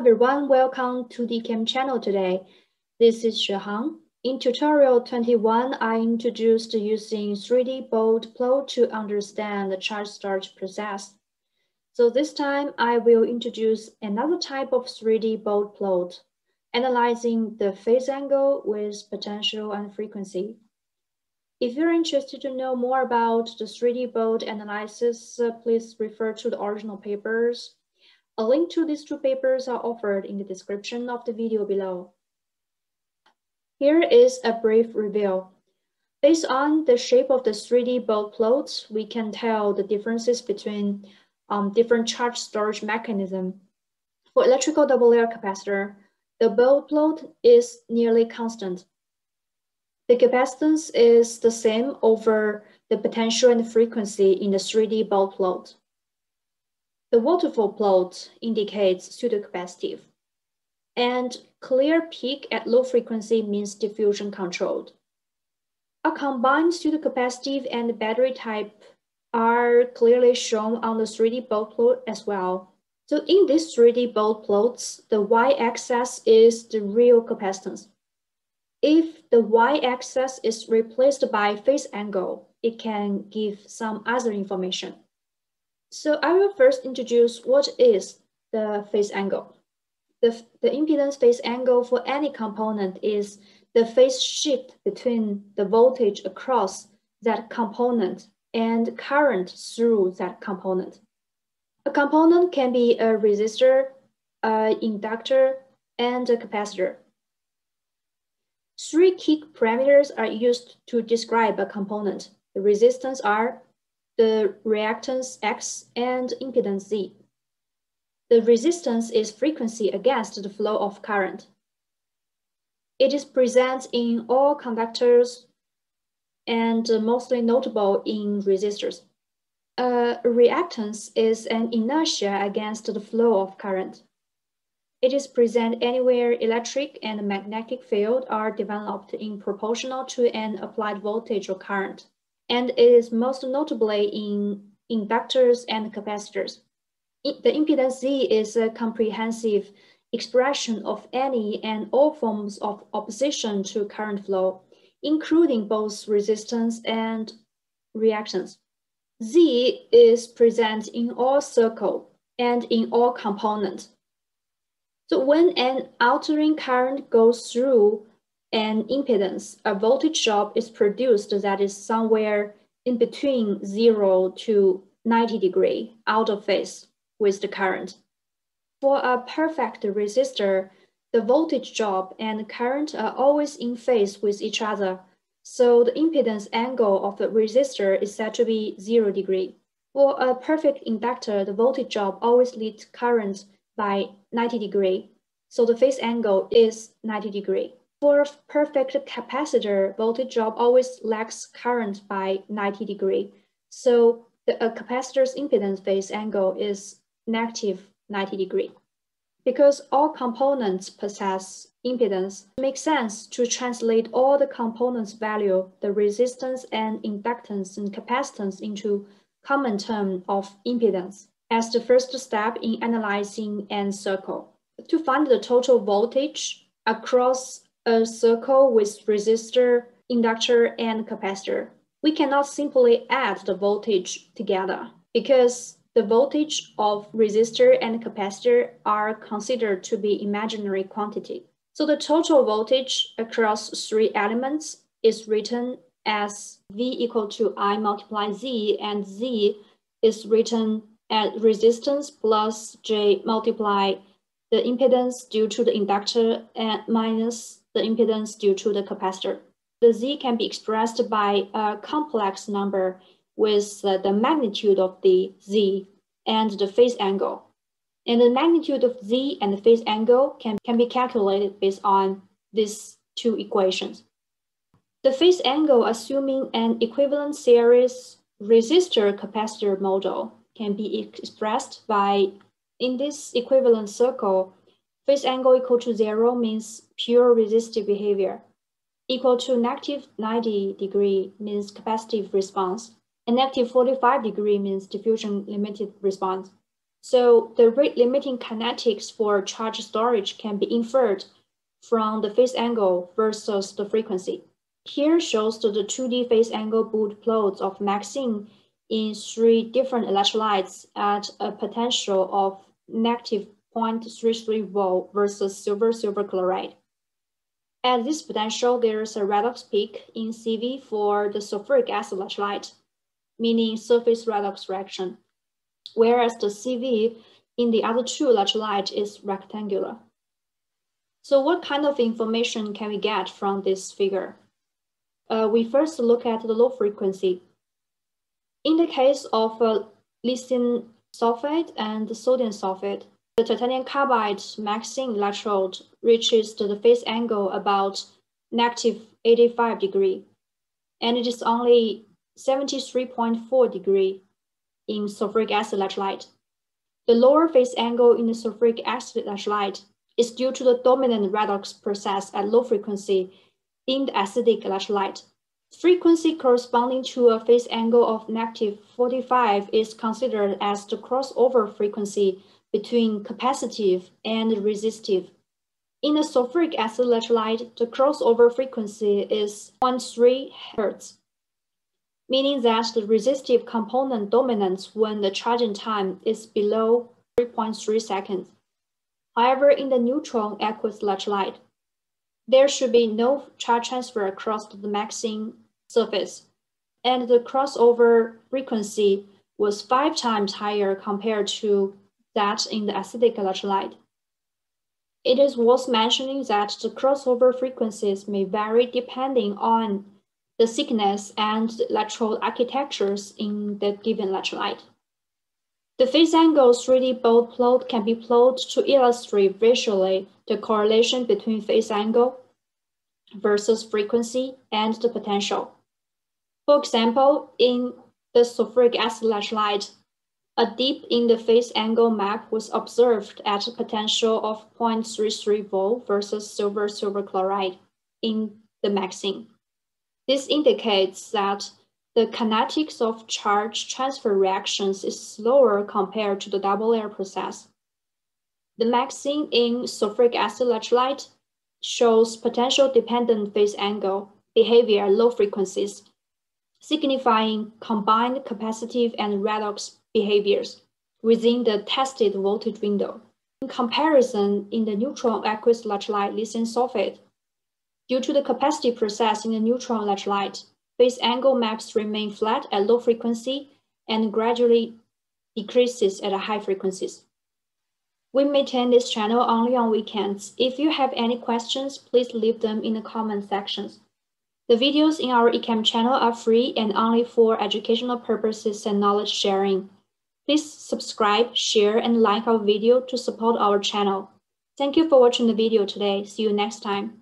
everyone, welcome to the EChem channel today. This is Shahang. In tutorial 21, I introduced using 3D bold plot to understand the charge storage process. So this time I will introduce another type of 3D bold plot, analyzing the phase angle with potential and frequency. If you're interested to know more about the 3D bold analysis, please refer to the original papers. A link to these two papers are offered in the description of the video below. Here is a brief review. Based on the shape of the 3D bold plots, we can tell the differences between different charge storage mechanisms. For electrical double layer capacitor, the bold plot is nearly constant. The capacitance is the same over the potential and frequency in the 3D bold plot. The waterfall plot indicates pseudocapacitive, and clear peak at low frequency means diffusion controlled. A combined pseudocapacitive and battery type are clearly shown on the 3D bold plot as well. So in these 3D bold plots, the y-axis is the real capacitance. If the y-axis is replaced by phase angle, it can give some other information. So I will first introduce what is the phase angle. The impedance phase angle for any component is the phase shift between the voltage across that component and current through that component. A component can be a resistor, an inductor, and a capacitor. Three key parameters are used to describe a component. The resistance R, the reactance X, and impedance Z. The resistance is frequency against the flow of current. It is present in all conductors and mostly notable in resistors. Reactance is an inertia against the flow of current. It is present anywhere electric and magnetic field are developed in proportional to an applied voltage or current, and it is most notably in inductors and capacitors. The impedance Z is a comprehensive expression of any and all forms of opposition to current flow, including both resistance and reactance. Z is present in all circuits and in all components. So when an altering current goes through an impedance, a voltage drop is produced that is somewhere in between 0 to 90 degrees out of phase with the current. For a perfect resistor, the voltage drop and current are always in phase with each other, so the impedance angle of the resistor is said to be 0 degree. For a perfect inductor, the voltage drop always leads current by 90 degrees, so the phase angle is 90 degrees. For a perfect capacitor, voltage drop always lags current by 90 degrees, so a capacitor's impedance phase angle is negative 90 degrees. Because all components possess impedance, it makes sense to translate all the components' value, the resistance and inductance and capacitance, into common term of impedance as the first step in analyzing an circle. To find the total voltage across a circle with resistor, inductor, and capacitor, we cannot simply add the voltage together because the voltage of resistor and capacitor are considered to be imaginary quantity. So the total voltage across three elements is written as V equal to I multiply Z, and Z is written as resistance plus J multiply the impedance due to the inductor and minus the impedance due to the capacitor. The Z can be expressed by a complex number with the magnitude of the Z and the phase angle. And the magnitude of Z and the phase angle can be calculated based on these two equations. The phase angle, assuming an equivalent series resistor-capacitor model, can be expressed by, in this equivalent circle, phase angle equal to 0 means pure resistive behavior, equal to negative 90 degree means capacitive response, and negative 45 degree means diffusion limited response. So the rate limiting kinetics for charge storage can be inferred from the phase angle versus the frequency. Here shows the 2D phase angle boot plots of MXene in 3 different electrolytes at a potential of negative 0.33 volt versus silver chloride. At this potential, there is a redox peak in CV for the sulfuric acid electrolyte, meaning surface redox reaction, whereas the CV in the other 2 electrolytes is rectangular. So what kind of information can we get from this figure? We first look at the low frequency. In the case of lithium sulfate and sodium sulfate, the titanium carbide MXene electrode reaches to the phase angle about negative 85 degree, and it is only 73.4 degree in sulfuric acid electrolyte. The lower phase angle in the sulfuric acid electrolyte is due to the dominant redox process at low frequency in the acidic electrolyte. Frequency corresponding to a phase angle of negative 45 is considered as the crossover frequency between capacitive and resistive. In the sulfuric acid electrolyte, the crossover frequency is 0.3 Hz, meaning that the resistive component dominates when the charging time is below 3.3 seconds. However, in the neutron aqueous electrolyte, there should be no charge transfer across the MXene surface, and the crossover frequency was 5 times higher compared to that in the acidic electrolyte. It is worth mentioning that the crossover frequencies may vary depending on the thickness and electrode architectures in the given electrolyte. The phase angle 3D bolt plot can be plotted to illustrate visually the correlation between phase angle versus frequency and the potential. For example, in the sulfuric acid electrolyte, a dip in the phase angle map was observed at a potential of 0.33 volt versus silver chloride in the MXene. This indicates that the kinetics of charge transfer reactions is slower compared to the double layer process. The MXene in sulfuric acid electrolyte shows potential dependent phase angle behavior at low frequencies, signifying combined capacitive and redox behaviors within the tested voltage window. In comparison, in the neutron aqueous electrolyte lithium sulfate, due to the capacitive process in the neutron electrolyte, phase angle maps remain flat at low frequency and gradually decreases at high frequencies. We maintain this channel only on weekends. If you have any questions, please leave them in the comment sections. The videos in our ECAM channel are free and only for educational purposes and knowledge sharing. Please subscribe, share, and like our video to support our channel. Thank you for watching the video today. See you next time.